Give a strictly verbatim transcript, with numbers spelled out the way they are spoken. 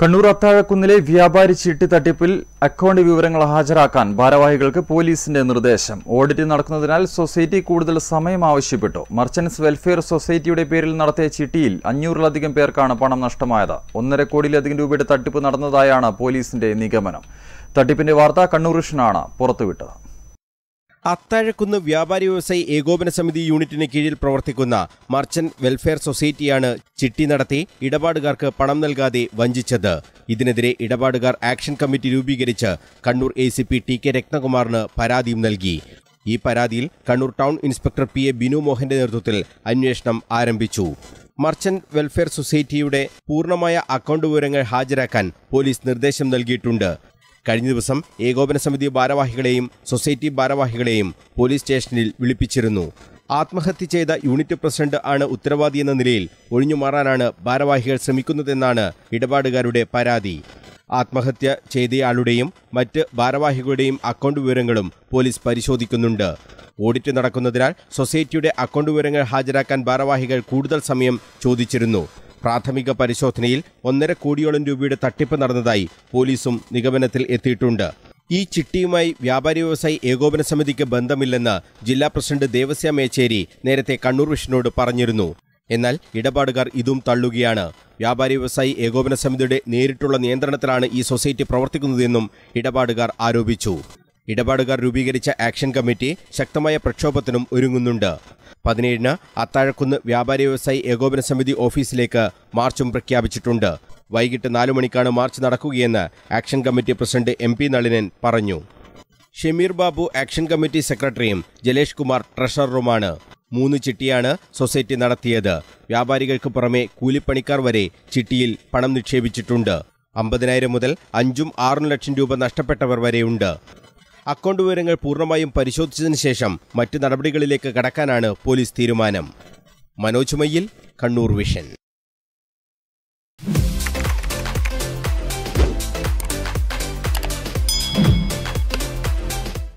കണ്ണൂർ അത്താഴക്കുന്നിലെ വ്യാപാരി ചിട്ടി തട്ടിപ്പിൽ അക്കൗണ്ട് വിവരങ്ങൾ ഹാജരാക്കാൻ ഭാരവാഹികൾക്ക് പോലീസിന്റെ നിർദ്ദേശം. ഓഡിറ്റ് നടക്കുന്നതിനാൽ സൊസൈറ്റി കൂടുതൽ സമയം ആവശ്യപ്പെട്ടു. മർച്ചന്റ്സ് വെൽഫെയർ സൊസൈറ്റിയുടെ പേരിൽ നടത്തിയ ചിട്ടിയിൽ അഞ്ഞൂറിലധികം പേർക്കാണ് പണം നഷ്ടമായത്. ഒന്നര കോടിയിലധികം രൂപയുടെ തട്ടിപ്പ് നടന്നതായാണ് പോലീസിന്റെ നിഗമനം. തട്ടിപ്പിന്റെ വാർത്ത കണ്ണൂർ വിഷനാണ് പുറത്തുവിട്ടത്. അത്താഴക്കുന്ന് വ്യാപാരി വ്യവസായി ഏകോപന സമിതി യൂണിറ്റിന് കീഴിൽ പ്രവർത്തിക്കുന്ന മർച്ചന്റ് വെൽഫെയർ സൊസൈറ്റിയാണ് ചിട്ടി നടത്തി ഇടപാടുകാർക്ക് പണം നൽകാതെ വഞ്ചിച്ചത്. ഇതിനെതിരെ ഇടപാടുകാർ ആക്ഷൻ കമ്മിറ്റി രൂപീകരിച്ച് Kannur A C P T K രത്നകുമാറിന് പരാതിയും നൽകി. ഈ പരാതിയിൽ Kannur town inspector P A Binu മോഹന്റെ നേതൃത്വത്തിൽ അന്വേഷണം ആരംഭിച്ചു. മർച്ചന്റ് വെൽഫെയർ സൊസൈറ്റിയുടെ പൂർണ്ണമായ അക്കൗണ്ട് വിവരങ്ങൾ ഹാജരാക്കാൻ പോലീസ് നിർദ്ദേശം നൽകിയിട്ടുണ്ട്. കഴിഞ്ഞ ദിവസം ഏകോപന സമിതി ഭാരവാഹികളെയും സൊസൈറ്റി ഭാരവാഹികളെയും പോലീസ് സ്റ്റേഷനിൽ വിളിപ്പിച്ചിരുന്നു. ആത്മഹത്യ ചെയ്ത യൂണിറ്റ് പ്രസിഡന്റ് ആണ് ഉത്തരവാദിയെന്ന നിലയിൽ ഒഴിഞ്ഞുമാറാനാണ് ഭാരവാഹികൾ ശ്രമിക്കുന്നതെന്നാണ് ഇടപാടുകാരുടെ പരാതി. ആത്മഹത്യ ചെയ്തയാളുടെയും മറ്റ് ഭാരവാഹികളുടെയും അക്കൗണ്ട് വിവരങ്ങളും പോലീസ് പരിശോധിക്കുന്നുണ്ട്. ഓഡിറ്റ് നടക്കുന്നതിനാൽ സൊസൈറ്റിയുടെ അക്കൗണ്ട് വിവരങ്ങൾ ഹാജരാക്കാൻ ഭാരവാഹികൾ കൂടുതൽ സമയം ചോദിച്ചിരുന്നു. പ്രാഥമിക പരിശോധനയിൽ ഒന്നര കോടിയോളം രൂപയുടെ തട്ടിപ്പ് നടന്നതായി പോലീസും നിഗമനത്തിൽ എത്തിയിട്ടുണ്ട്. ഈ ചിട്ടിയുമായി വ്യാപാരി വ്യവസായി ഏകോപന സമിതിക്ക് ബന്ധമില്ലെന്ന് ജില്ലാ പ്രസിഡന്റ് ദേവസ്യ മേച്ചേരി നേരത്തെ കണ്ണൂർ വിഷനോട് പറഞ്ഞിരുന്നു. എന്നാൽ ഇടപാടുകാർ ഇതും തള്ളുകയാണ്. വ്യാപാരി വ്യവസായി ഏകോപന സമിതിയുടെ നേരിട്ടുള്ള നിയന്ത്രണത്തിലാണ് ഈ സൊസൈറ്റി പ്രവർത്തിക്കുന്നതെന്നും ഇടപാടുകാർ ആരോപിച്ചു. ഇടപാടുകാർ രൂപീകരിച്ച ആക്ഷൻ കമ്മിറ്റി ശക്തമായ പ്രക്ഷോഭത്തിനും ഒരുങ്ങുന്നുണ്ട്. പതിനേഴിന് അത്താഴക്കുന്ന് വ്യാപാരി വ്യവസായി ഏകോപന സമിതി ഓഫീസിലേക്ക് മാർച്ചും പ്രഖ്യാപിച്ചിട്ടുണ്ട്. വൈകിട്ട് നാലു മണിക്കാണ് മാർച്ച് നടക്കുകയെന്ന് action committee president M P Nalinan പറഞ്ഞു. ഷമീർ ബാബു ആക്ഷൻ കമ്മിറ്റി സെക്രട്ടറിയും ജലേഷ് കുമാർ ട്രഷററുമാണ്. മൂന്ന് ചിട്ടിയാണ് സൊസൈറ്റി നടത്തിയത്. വ്യാപാരികൾക്ക് പുറമെ കൂലിപ്പണിക്കാർ വരെ ചിട്ടിയിൽ പണം നിക്ഷേപിച്ചിട്ടുണ്ട്. അമ്പതിനായിരം മുതൽ അഞ്ചും ആറും ലക്ഷം രൂപ നഷ്ടപ്പെട്ടവർ വരെയുണ്ട്. അക്കൗണ്ട് വിവരങ്ങൾ പൂർണ്ണമായും പരിശോധിച്ചതിന് ശേഷം മറ്റ് നടപടികളിലേക്ക് കടക്കാനാണ് പോലീസ് തീരുമാനം. മനോജ് മയ്യിൽ, കണ്ണൂർ വിഷൻ.